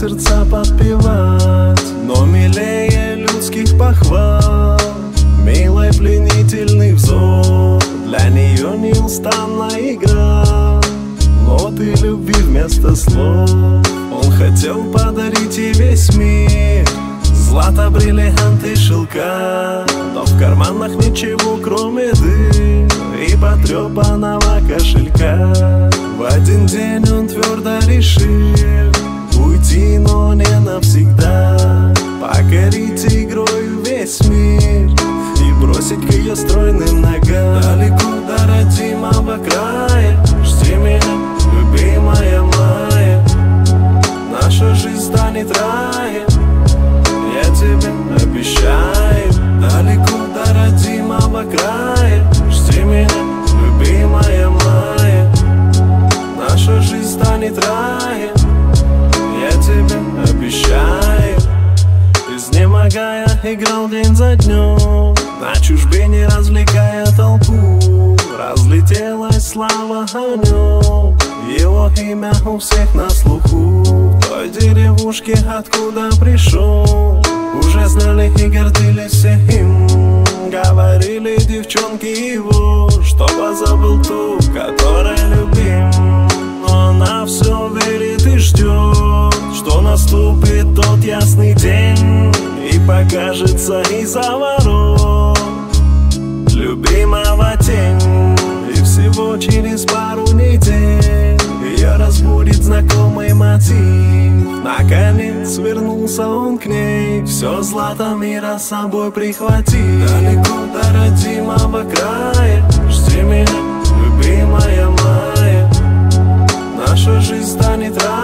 сердца подпевать, но милее людских похвал. Милый пленительный взор, для нее неустанная игра. Ноты любви вместо слов. Он хотел подарить ей весь мир, злато, бриллиант и шелка, но в карманах ничего, кроме дыр и потрепанного кошелька. В один день он твердо решил уйти, но не навсегда, покорить игрою весь мир и бросить к ее стройным ногам. Далеко до родимого края, жди меня, любимая моя, наша жизнь станет раем, я тебе обещаю. Далеко до родимого края, жди меня, любимая моя, наша жизнь станет раем, я тебе обещаю. Изнемогая, играл день за днем, на чужбине развлекая толпу, разлетелась слава о нем, его имя у всех на слуху. В той деревушке, откуда пришел, уже знали и гордились все им. Говорили девчонки его, что позабыл ту, которая любим. Но она все верит и ждет, что наступит тот ясный день и покажется из-за ворот любимого тень. И всего через пару недель ее разбудит знакомый мотив. Наконец вернулся он к ней, все злато мира с собой прихватив. Далеко до родимого края, жди меня, любимая моя, наша жизнь станет рай.